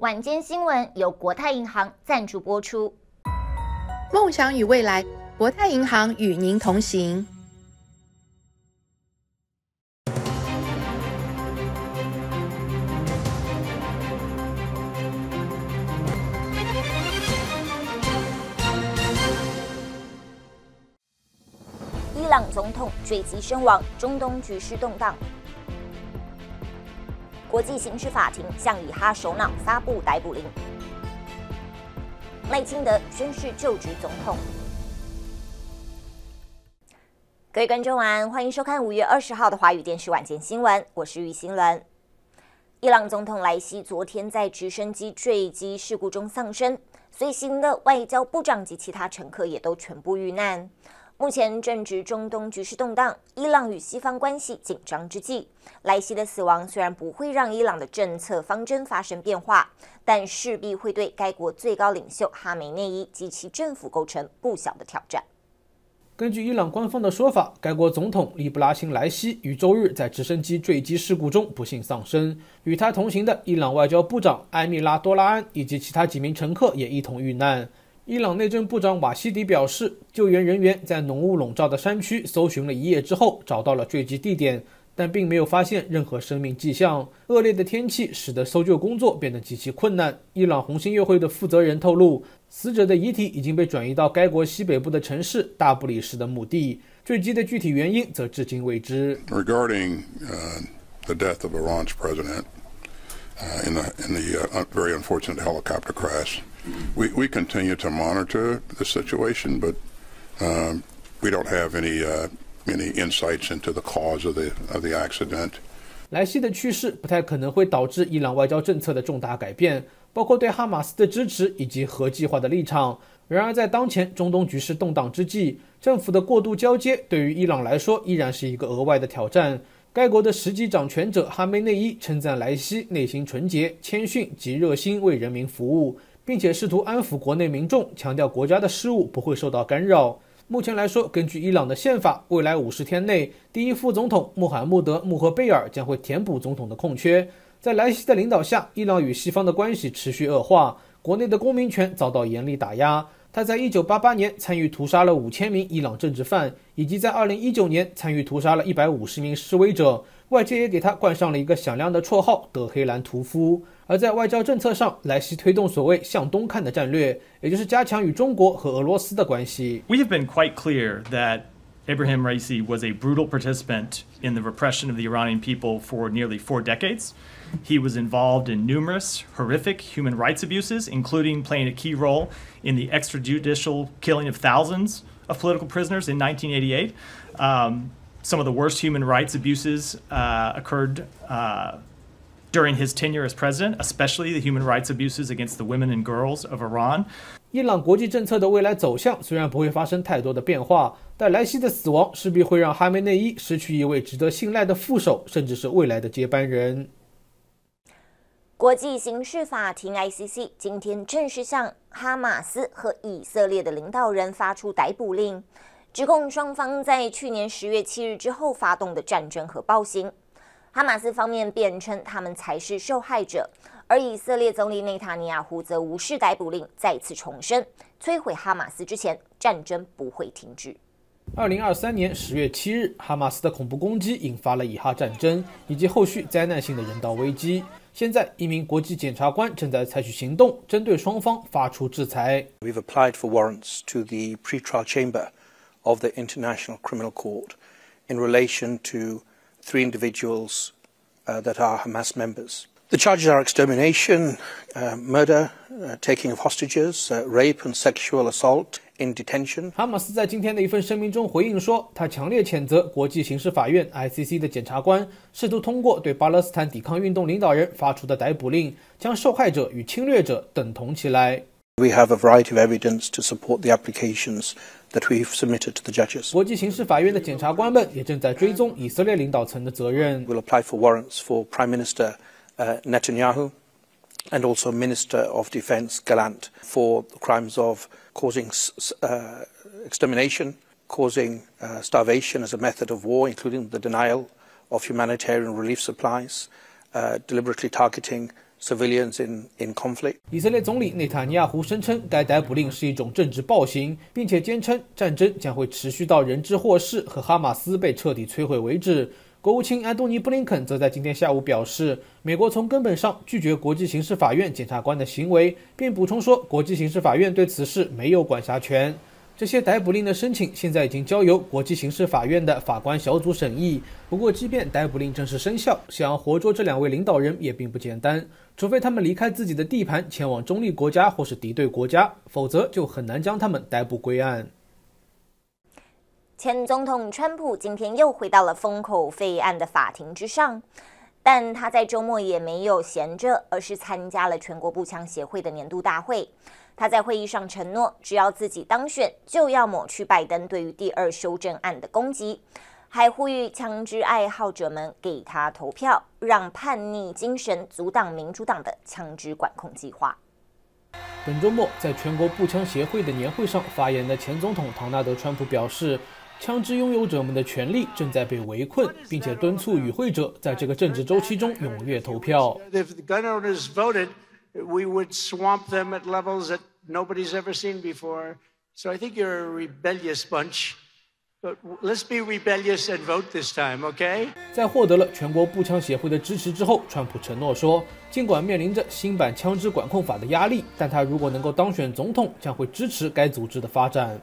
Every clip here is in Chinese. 晚间新闻由国泰银行赞助播出。梦想与未来，国泰银行与您同行。伊朗总统坠机身亡，中东局势动荡。 国际刑事法庭向以哈首脑发布逮捕令。赖清德宣誓就职总统。各位观众晚安，欢迎收看5月20号的华语电视晚间新闻，我是于新伦。伊朗总统莱西昨天在直升机坠机事故中丧生，随行的外交部长及其他乘客也都全部遇难。 目前正值中东局势动荡、伊朗与西方关系紧张之际，莱西的死亡虽然不会让伊朗的政策方针发生变化，但势必会对该国最高领袖哈梅内伊及其政府构成不小的挑战。根据伊朗官方的说法，该国总统利布拉辛莱西于周日在直升机坠机事故中不幸丧生，与他同行的伊朗外交部长埃米拉多拉安以及其他几名乘客也一同遇难。 伊朗内政部长瓦西迪表示，救援人员在浓雾笼罩的山区搜寻了一夜之后，找到了坠机地点，但并没有发现任何生命迹象。恶劣的天气使得搜救工作变得极其困难。伊朗红新月会的负责人透露，死者的遗体已经被转移到该国西北部的城市大不里士的墓地。坠机的具体原因则至今未知。Regarding the death of Iran's president in the very unfortunate helicopter crash. We continue to monitor the situation, but we don't have any insights into the cause of the accident. 莱西的去世不太可能会导致伊朗外交政策的重大改变，包括对哈马斯的支持以及核计划的立场。然而，在当前中东局势动荡之际，政府的过度交接对于伊朗来说依然是一个额外的挑战。 该国的实际掌权者哈梅内伊称赞莱西内心纯洁、谦逊及热心为人民服务，并且试图安抚国内民众，强调国家的事务不会受到干扰。目前来说，根据伊朗的宪法，未来50天内，第一副总统穆罕默德·穆赫贝尔将会填补总统的空缺。在莱西的领导下，伊朗与西方的关系持续恶化，国内的公民权遭到严厉打压。 他在1988年参与屠杀了5000名伊朗政治犯，以及在2019年参与屠杀了150名示威者。外界也给他冠上了一个响亮的绰号“德黑兰屠夫”。而在外交政策上，莱西推动所谓“向东看”的战略，也就是加强与中国和俄罗斯的关系。We have been quite clear that Ebrahim Raisi was a brutal participant in the repression of the Iranian people for nearly 4 decades. He was involved in numerous horrific human rights abuses, including playing a key role in the extrajudicial killing of thousands of political prisoners in 1988. Some of the worst human rights abuses occurred during his tenure as president, especially the human rights abuses against the women and girls of Iran. 伊朗国际政策的未来走向虽然不会发生太多的变化，但莱西的死亡势必会让哈梅内伊失去一位值得信赖的副手，甚至是未来的接班人。 国际刑事法庭 （ICC） 今天正式向哈马斯和以色列的领导人发出逮捕令，指控双方在去年10月7日之后发动的战争和暴行。哈马斯方面辩称他们才是受害者，而以色列总理内塔尼亚胡则无视逮捕令，再次重申摧毁哈马斯之前，战争不会停止。 2023年10月7日，哈马斯的恐怖攻击引发了以哈战争以及后续灾难性的人道危机。 现在，一名国际检察官正在采取行动，针对双方发出制裁。We've applied for warrants to the pre-trial chamber of the International Criminal Court in relation to 3 individuals that are Hamas members. The charges are extermination, murder, taking of hostages, rape and sexual assault in detention. 哈马斯在今天的一份声明中回应说，他强烈谴责国际刑事法院 （ICC） 的检察官试图通过对巴勒斯坦抵抗运动领导人发出的逮捕令，将受害者与侵略者等同起来。 We have a variety of evidence to support the applications that we've submitted to the judges. 国际刑事法院的检察官们也正在追踪以色列领导层的责任。We'll apply for warrants for Prime Minister Netanyahu and also Minister of Defense Gallant for the crimes of causing extermination, causing starvation as a method of war, including the denial of humanitarian relief supplies, deliberately targeting civilians in conflict. 以色列总理内塔尼亚胡声称，该逮捕令是一种政治暴行，并且坚称战争将会持续到人质获释和哈马斯被彻底摧毁为止。国务卿安东尼·布林肯则在今天下午表示，美国从根本上拒绝国际刑事法院检察官的行为，并补充说，国际刑事法院对此事没有管辖权。 这些逮捕令的申请现在已经交由国际刑事法院的法官小组审议。不过，即便逮捕令正式生效，想要活捉这两位领导人也并不简单，除非他们离开自己的地盘，前往中立国家或是敌对国家，否则就很难将他们逮捕归案。前总统川普今天又回到了封口费案的法庭之上。 但他在周末也没有闲着，而是参加了全国步枪协会的年度大会。他在会议上承诺，只要自己当选，就要抹去拜登对于第二修正案的攻击，还呼吁枪支爱好者们给他投票，让叛逆精神阻挡民主党的枪支管控计划。本周末，在全国步枪协会的年会上发言的前总统唐纳德·川普表示， 枪支拥有者们的权利正在被围困，并且敦促与会者在这个政治周期中踊跃投票。在获得了全国步枪协会的支持之后，川普承诺说，尽管面临着新版枪支管控法的压力，但他如果能够当选总统，将会支持该组织的发展。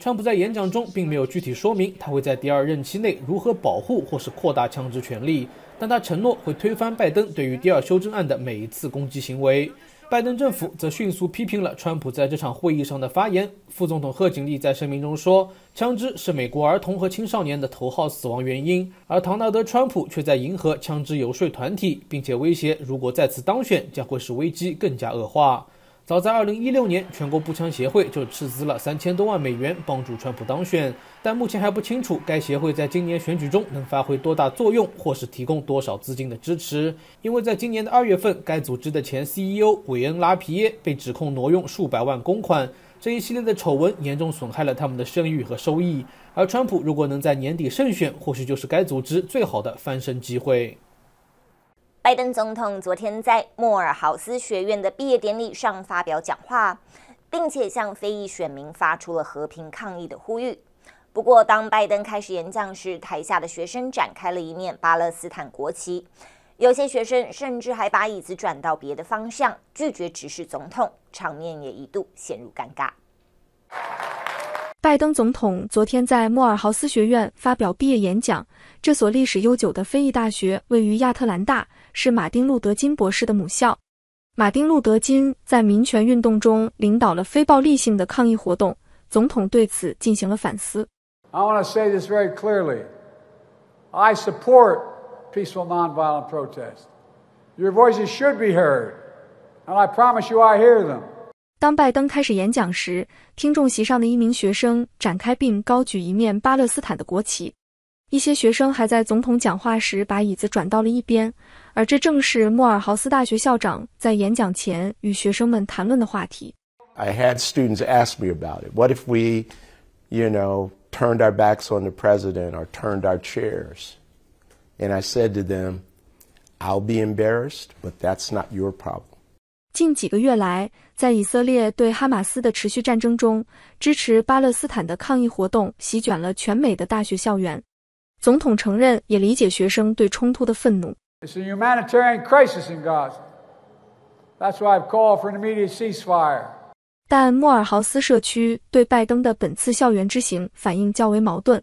川普在演讲中并没有具体说明他会在第二任期内如何保护或是扩大枪支权利，但他承诺会推翻拜登对于第二修正案的每一次攻击行为。拜登政府则迅速批评了川普在这场会议上的发言。副总统贺锦丽在声明中说，枪支是美国儿童和青少年的头号死亡原因，而唐纳德·川普却在迎合枪支游说团体，并且威胁如果再次当选，将会使危机更加恶化。 早在2016年，全国步枪协会就斥资了3000多万美元帮助川普当选，但目前还不清楚该协会在今年选举中能发挥多大作用，或是提供多少资金的支持。因为在今年的2月份，该组织的前 CEO 韦恩·拉皮耶被指控挪用数百万公款，这一系列的丑闻严重损害了他们的声誉和收益。而川普如果能在年底胜选，或许就是该组织最好的翻身机会。 拜登总统昨天在莫尔豪斯学院的毕业典礼上发表讲话，并且向非裔选民发出了和平抗议的呼吁。不过，当拜登开始演讲时，台下的学生展开了一面巴勒斯坦国旗，有些学生甚至还把椅子转到别的方向，拒绝直视总统，场面也一度陷入尴尬。 拜登总统昨天在莫尔豪斯学院发表毕业演讲。这所历史悠久的非裔大学位于亚特兰大，是马丁·路德·金博士的母校。马丁·路德·金在民权运动中领导了非暴力性的抗议活动，总统对此进行了反思。I want to say this very clearly. I support peaceful, nonviolent protest. Your voices should be heard, and I promise you, I hear them. 当拜登开始演讲时，听众席上的一名学生展开并高举一面巴勒斯坦的国旗，一些学生还在总统讲话时把椅子转到了一边，而这正是莫尔豪斯大学校长在演讲前与学生们谈论的话题。I had students ask me about it. What if we, you know, turned our backs on the president or turned our chairs? And I said to them, I'll be embarrassed, but that's not your problem. 近几个月来，在以色列对哈马斯的持续战争中，支持巴勒斯坦的抗议活动席卷了全美的大学校园。总统承认也理解学生对冲突的愤怒。It's a humanitarian crisis in Gaza. That's why I've called for an immediate ceasefire. 但莫尔豪斯社区对拜登的本次校园之行反应较为矛盾。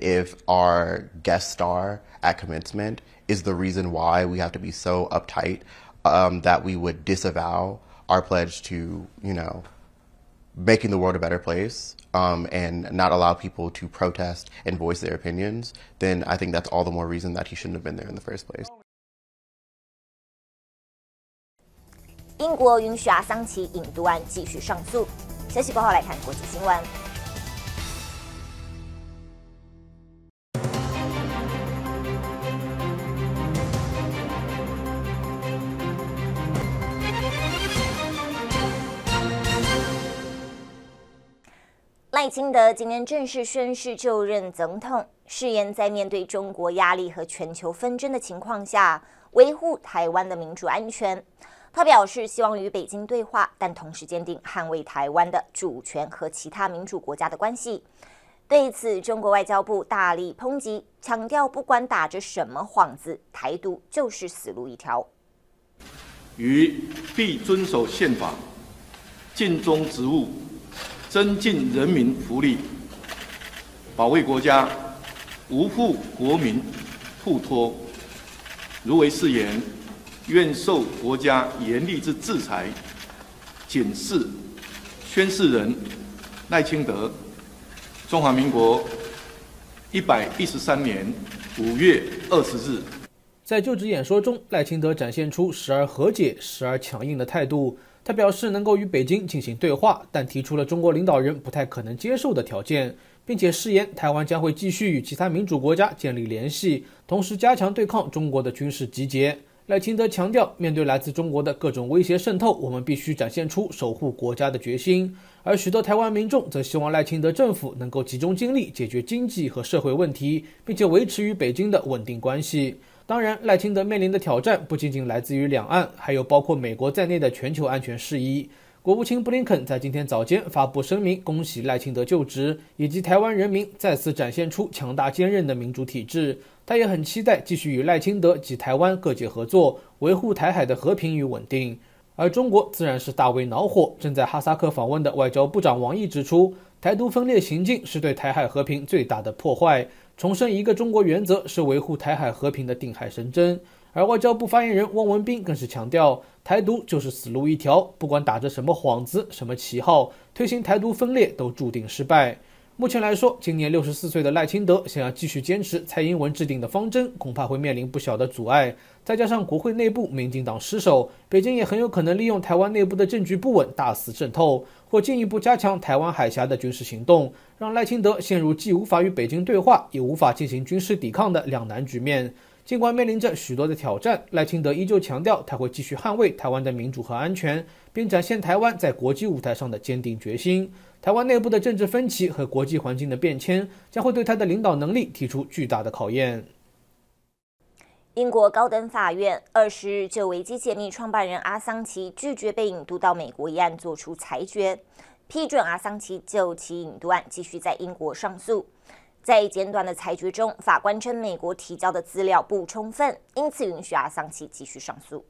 If our guest star at commencement is the reason why we have to be so uptight. That we would disavow our pledge to, you know, making the world a better place and not allow people to protest and voice their opinions, then I think that's all the more reason that he shouldn't have been there in the first place. 英国允许阿桑奇引渡案继续上诉。消息过后来看国际新闻。 赖清德今天正式宣誓就任总统，誓言在面对中国压力和全球纷争的情况下，维护台湾的民主安全。他表示，希望与北京对话，但同时坚定捍卫台湾的主权和其他民主国家的关系。对此，中国外交部大力抨击，强调不管打着什么幌子，台独就是死路一条。于必遵守宪法，尽忠职务，增进人民福利，保卫国家。 无负国民付托，如为誓言，愿受国家严厉之制裁。谨示宣誓人赖清德，中华民国113年5月20日。在就职演说中，赖清德展现出时而和解、时而强硬的态度。他表示能够与北京进行对话，但提出了中国领导人不太可能接受的条件。 并且誓言，台湾将会继续与其他民主国家建立联系，同时加强对抗中国的军事集结。赖清德强调，面对来自中国的各种威胁渗透，我们必须展现出守护国家的决心。而许多台湾民众则希望赖清德政府能够集中精力解决经济和社会问题，并且维持与北京的稳定关系。当然，赖清德面临的挑战不仅仅来自于两岸，还有包括美国在内的全球安全事宜。 国务卿布林肯在今天早间发布声明，恭喜赖清德就职，以及台湾人民再次展现出强大坚韧的民主体制。他也很期待继续与赖清德及台湾各界合作，维护台海的和平与稳定。而中国自然是大为恼火。正在哈萨克访问的外交部长王毅指出，台独分裂行径是对台海和平最大的破坏，重申一个中国原则是维护台海和平的定海神针。 而外交部发言人汪文斌更是强调，台独就是死路一条，不管打着什么幌子、什么旗号，推行台独分裂都注定失败。目前来说，今年64岁的赖清德想要继续坚持蔡英文制定的方针，恐怕会面临不小的阻碍。再加上国会内部民进党失守，北京也很有可能利用台湾内部的政局不稳大肆渗透，或进一步加强台湾海峡的军事行动，让赖清德陷入既无法与北京对话，也无法进行军事抵抗的两难局面。 尽管面临着许多的挑战，赖清德依旧强调他会继续捍卫台湾的民主和安全，并展现台湾在国际舞台上的坚定决心。台湾内部的政治分歧和国际环境的变迁将会对他的领导能力提出巨大的考验。英国高等法院20日就维基解密创办人阿桑奇拒绝被引渡到美国一案作出裁决，批准阿桑奇就其引渡案继续在英国上诉。 在简短的裁决中，法官称美国提交的资料不充分，因此允许阿桑奇继续上诉。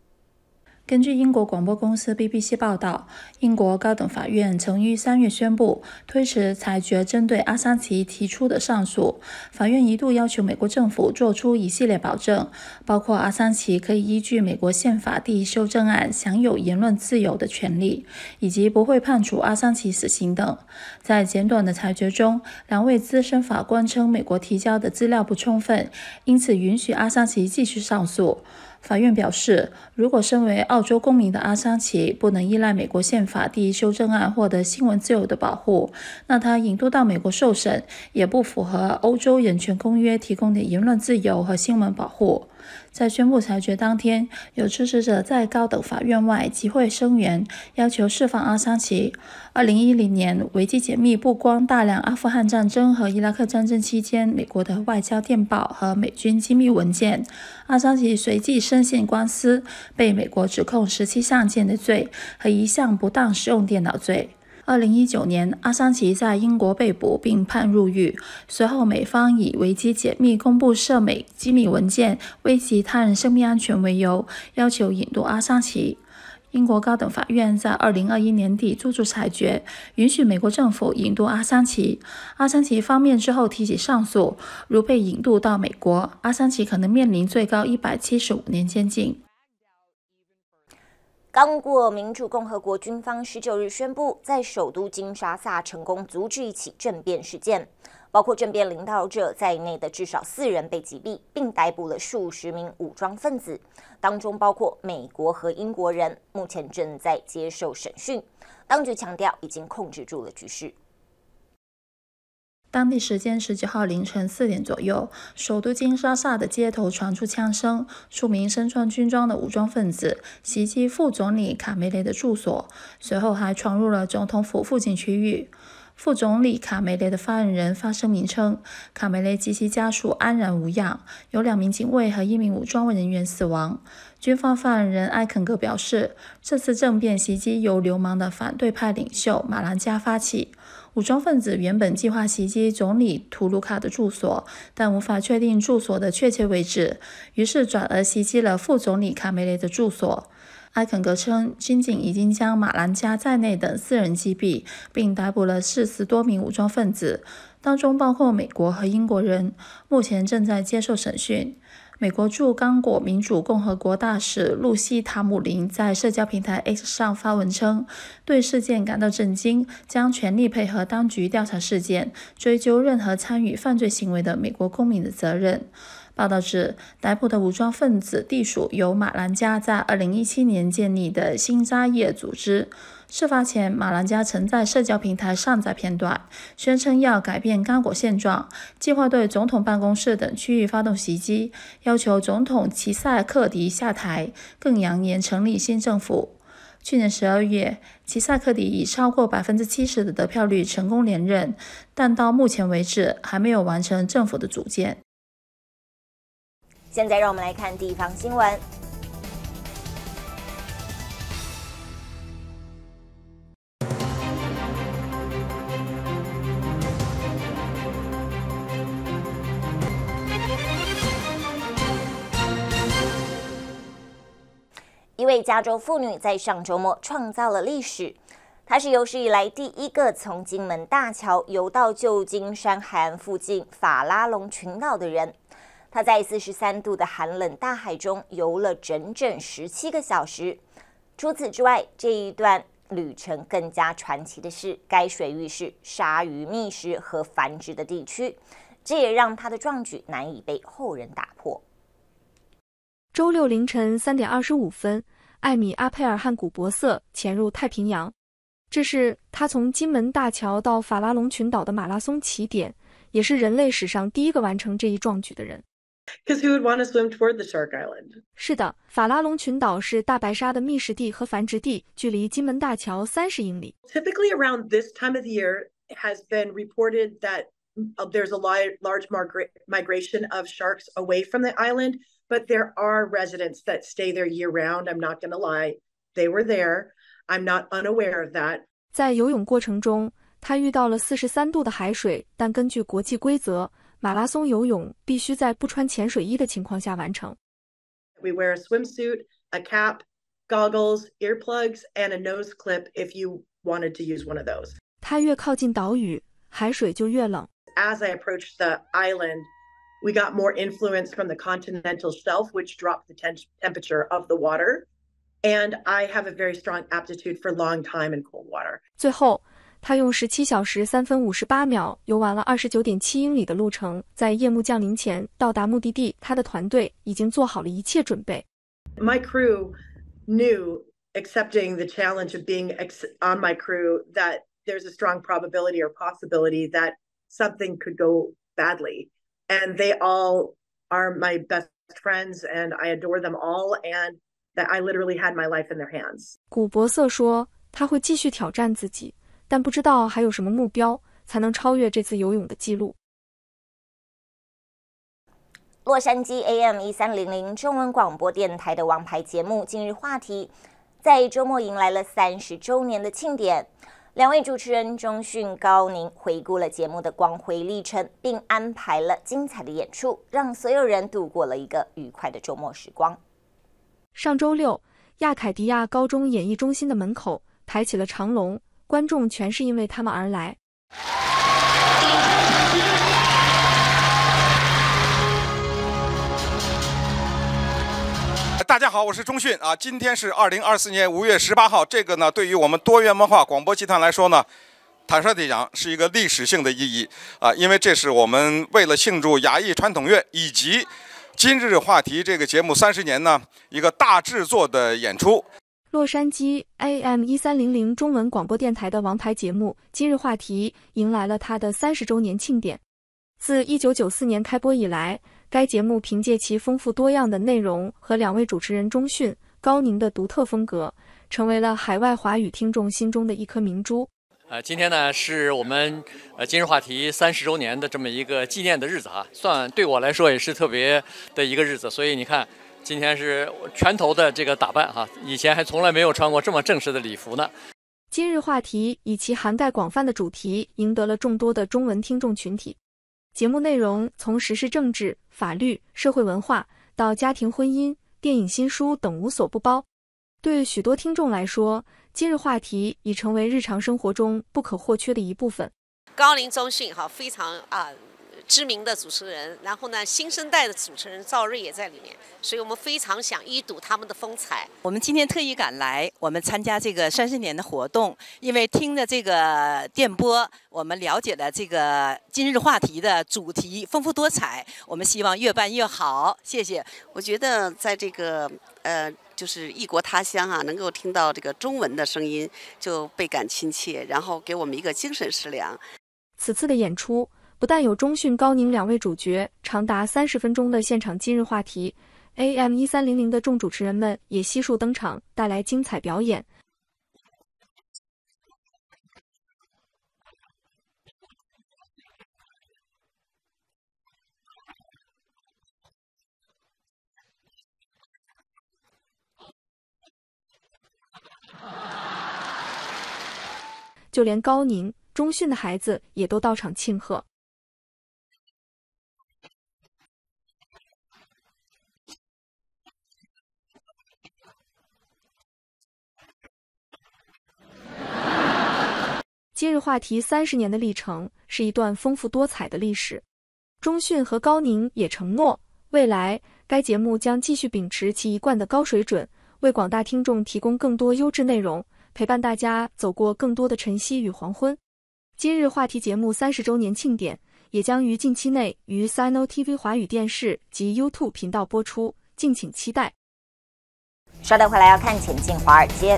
根据英国广播公司 BBC 报道，英国高等法院曾于3月宣布推迟裁决针对阿桑奇提出的上诉。法院一度要求美国政府做出一系列保证，包括阿桑奇可以依据美国宪法第修正案享有言论自由的权利，以及不会判处阿桑奇死刑等。在简短的裁决中，2位资深法官称美国提交的资料不充分，因此允许阿桑奇继续上诉。 法院表示，如果身为澳洲公民的阿桑奇不能依赖美国宪法第修正案获得新闻自由的保护，那他引渡到美国受审也不符合欧洲人权公约提供的言论自由和新闻保护。在宣布裁决当天，有支持者在高等法院外集会声援，要求释放阿桑奇。2010年，维基解密曝光大量阿富汗战争和伊拉克战争期间美国的外交电报和美军机密文件。阿桑奇随即 深陷官司，被美国指控17项间谍罪和1项不当使用电脑罪。2019年，阿桑奇在英国被捕并判入狱。随后，美方以维基解密公布涉美机密文件危及他人生命安全为由，要求引渡阿桑奇。 英国高等法院在2021年底作出裁决，允许美国政府引渡阿桑奇。阿桑奇方面之后提起上诉，如被引渡到美国，阿桑奇可能面临最高175年监禁。刚果民主共和国军方19日宣布，在首都金沙萨成功阻止一起政变事件，包括政变领导者在内的至少4人被击毙，并逮捕了数10名武装分子。 当中包括美国和英国人，目前正在接受审讯。当局强调，已经控制住了局势。 当地时间19号凌晨4点左右，首都金沙萨的街头传出枪声，数名身穿军装的武装分子袭击副总理卡梅雷的住所，随后还闯入了总统府附近区域。副总理卡梅雷的发言人发声明称，卡梅雷及其家属安然无恙，有2名警卫和1名武装人员死亡。军方发言人艾肯格表示，这次政变袭击由流氓的反对派领袖马兰加发起。 武装分子原本计划袭击总理图卢卡的住所，但无法确定住所的确切位置，于是转而袭击了副总理卡梅雷的住所。埃肯格称，军警已经将马兰加在内等4人击毙，并逮捕了40多名武装分子，当中包括美国和英国人，目前正在接受审讯。 美国驻刚果民主共和国大使露西·塔姆林在社交平台 X 上发文称，对事件感到震惊，将全力配合当局调查事件，追究任何参与犯罪行为的美国公民的责任。报道指，逮捕的武装分子地属由马兰加在2017年建立的新扎业组织。 事发前，马兰加曾在社交平台上载片段，宣称要改变刚果现状，计划对总统办公室等区域发动袭击，要求总统齐塞克迪下台，更扬言成立新政府。去年12月，齐塞克迪以超过70%的得票率成功连任，但到目前为止还没有完成政府的组建。现在让我们来看地方新闻。 一位加州妇女在上周末创造了历史，她是有史以来第一个从金门大桥游到旧金山海岸附近法拉隆群岛的人。她在43度的寒冷大海中游了整整17个小时。除此之外，这一段旅程更加传奇的是，该水域是鲨鱼觅食和繁殖的地区，这也让她的壮举难以被后人打破。 周六凌晨3点25分，艾米·阿佩尔汉古伯瑟潜入太平洋，这是他从金门大桥到法拉隆群岛的马拉松起点，也是人类史上第一个完成这一壮举的人。Because who would want to swim toward the shark island? 是的，法拉隆群岛是大白鲨的觅食地和繁殖地，距离金门大桥30英里。Typically around this time of the year, it has been reported that there's a large migration of sharks away from the island. But there are residents that stay there year round. I'm not going to lie, they were there. I'm not unaware of that. 在游泳过程中，他遇到了43度的海水，但根据国际规则，马拉松游泳必须在不穿潜水衣的情况下完成。We wear a swimsuit, a cap, goggles, earplugs, and a nose clip if you wanted to use one of those. 他越靠近岛屿，海水就越冷。As I approached the island. We got more influence from the continental shelf, which dropped the temperature of the water. And I have a very strong aptitude for long time in cold water. 最后，他用17小时3分58秒游完了29.7英里的路程，在夜幕降临前到达目的地。他的团队已经做好了一切准备。My crew knew, accepting the challenge of being on my crew, that there's a strong probability or possibility that something could go badly. And they all are my best friends, and I adore them all. And that I literally had my life in their hands. 古伯瑟说，他会继续挑战自己，但不知道还有什么目标才能超越这次游泳的记录。洛杉矶 AM 1300中文广播电台的王牌节目《今日话题》在周末迎来了30周年的庆典。 两位主持人钟迅、高宁回顾了节目的光辉历程，并安排了精彩的演出，让所有人度过了一个愉快的周末时光。上周六，亚凯迪亚高中演艺中心的门口排起了长龙，观众全是因为他们而来。大家好，我是钟迅啊。今天是2024年5月18号，这个呢，对于我们多元文化广播集团来说呢，坦率地讲是一个历史性的意义啊，因为这是我们为了庆祝亚裔传统乐以及《今日话题》这个节目30年呢一个大制作的演出。洛杉矶 AM 1300中文广播电台的王牌节目《今日话题》迎来了它的30周年庆典。自1994年开播以来。 该节目凭借其丰富多样的内容和两位主持人钟迅、高宁的独特风格，成为了海外华语听众心中的一颗明珠。今天呢是我们今日话题30周年的这么一个纪念的日子啊，算对我来说也是特别的一个日子。所以你看，今天是全头的这个打扮哈，以前还从来没有穿过这么正式的礼服呢。今日话题以其涵盖广泛的主题，赢得了众多的中文听众群体。节目内容从时事政治、法律、社会文化到家庭婚姻、电影新书等无所不包。对许多听众来说，今日话题已成为日常生活中不可或缺的一部分。高林中信哈，非常知名的主持人，然后呢，新生代的主持人赵瑞也在里面，所以我们非常想一睹他们的风采。我们今天特意赶来，我们参加这个30年的活动，因为听着这个电波，我们了解了这个今日话题的主题丰富多彩，我们希望越办越好。谢谢。我觉得在这个就是异国他乡啊，能够听到这个中文的声音，就倍感亲切，然后给我们一个精神食粮。此次的演出不但有中讯、高宁两位主角长达30分钟的现场今日话题 ，AM 1300的众主持人们也悉数登场，带来精彩表演。就连高宁、中讯的孩子也都到场庆贺。今日话题30年的历程是一段丰富多彩的历史。中讯和高宁也承诺，未来该节目将继续秉持其一贯的高水准，为广大听众提供更多优质内容，陪伴大家走过更多的晨曦与黄昏。今日话题节目30周年庆典也将于近期内于 SinoTV 华语电视及 YouTube 频道播出，敬请期待。稍等回来，要看《前进华尔街》。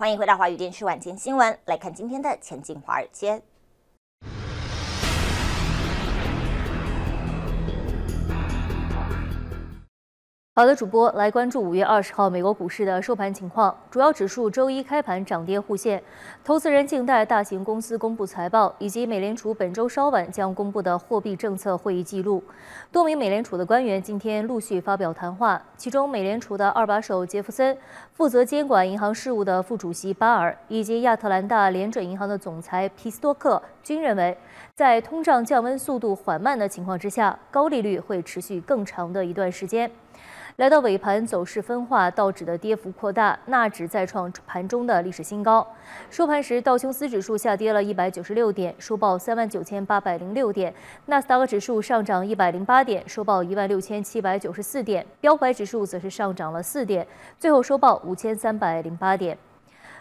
欢迎回到华语电视晚间新闻，来看今天的《前进华尔街》。好的，主播来关注5月20号美国股市的收盘情况。主要指数周一开盘涨跌互现，投资人静待大型公司公布财报，以及美联储本周稍晚将公布的货币政策会议记录。多名美联储的官员今天陆续发表谈话，其中美联储的二把手杰弗森、负责监管银行事务的副主席巴尔以及亚特兰大联准银行的总裁皮斯托克均认为，在通胀降温速度缓慢的情况之下，高利率会持续更长的一段时间。来到尾盘，走势分化，道指的跌幅扩大，纳指再创盘中的历史新高。收盘时，道琼斯指数下跌了196点，收报39806点；纳斯达克指数上涨108点，收报16794点；标普指数则是上涨了4点，最后收报5308点。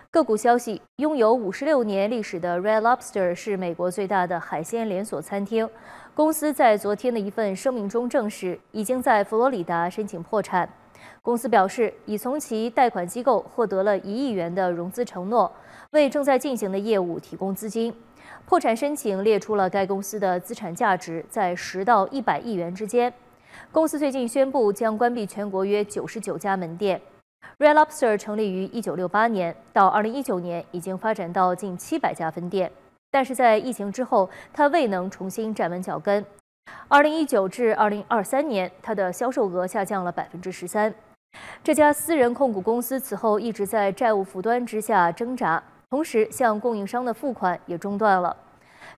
个股消息，拥有56年历史的 Red Lobster 是美国最大的海鲜连锁餐厅。公司在昨天的一份声明中证实，已经在佛罗里达申请破产。公司表示，已从其贷款机构获得了1亿元的融资承诺，为正在进行的业务提供资金。破产申请列出了该公司的资产价值在10到100亿元之间。公司最近宣布将关闭全国约99家门店。Red Lobster 成立于1968年，到2019年已经发展到近700家分店。但是在疫情之后，它未能重新站稳脚跟。2019至2023年，它的销售额下降了13%。这家私人控股公司此后一直在债务负担之下挣扎，同时向供应商的付款也中断了。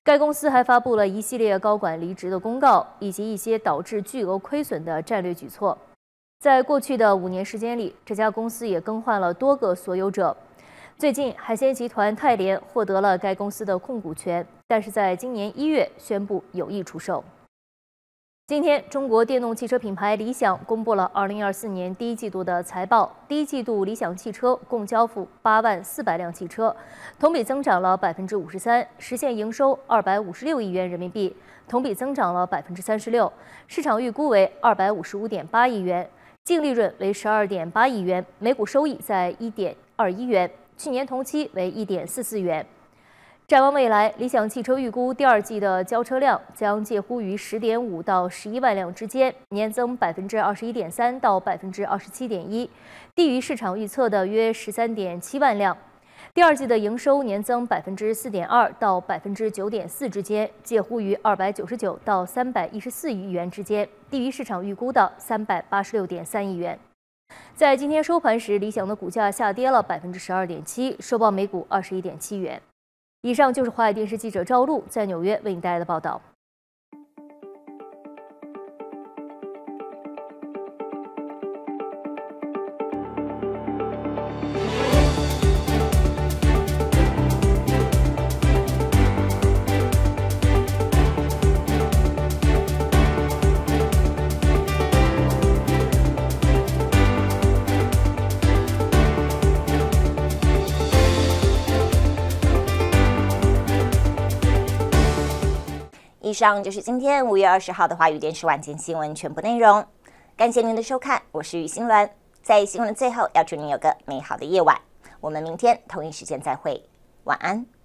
该公司还发布了一系列高管离职的公告，以及一些导致巨额亏损的战略举措。在过去的5年时间里，这家公司也更换了多个所有者。最近，海鲜集团泰联获得了该公司的控股权，但是在今年1月宣布有意出售。今天，中国电动汽车品牌理想公布了2024年第一季度的财报。第一季度，理想汽车共交付8万400辆汽车，同比增长了53%，实现营收256亿元人民币，同比增长了36%，市场预估为255.8亿元，净利润为12.8亿元，每股收益在1.21元。去年同期为1.44元。展望未来，理想汽车预估第二季的交车量将介乎于 10.5 到11万辆之间，年增 21.3% 到 27.1%， 低于市场预测的约 13.7 万辆。第二季的营收年增 4.2% 到 9.4% 之间，介乎于299到314亿元之间，低于市场预估的 386.3 亿元。 在今天收盘时，理想的股价下跌了 12.7%， 收报每股 21.7 元。以上就是华海电视记者赵璐在纽约为你带来的报道。以上就是今天5月20号的华语电视晚间新闻全部内容，感谢您的收看，我是于欣鸾。在新闻的最后，要祝您有个美好的夜晚，我们明天同一时间再会，晚安。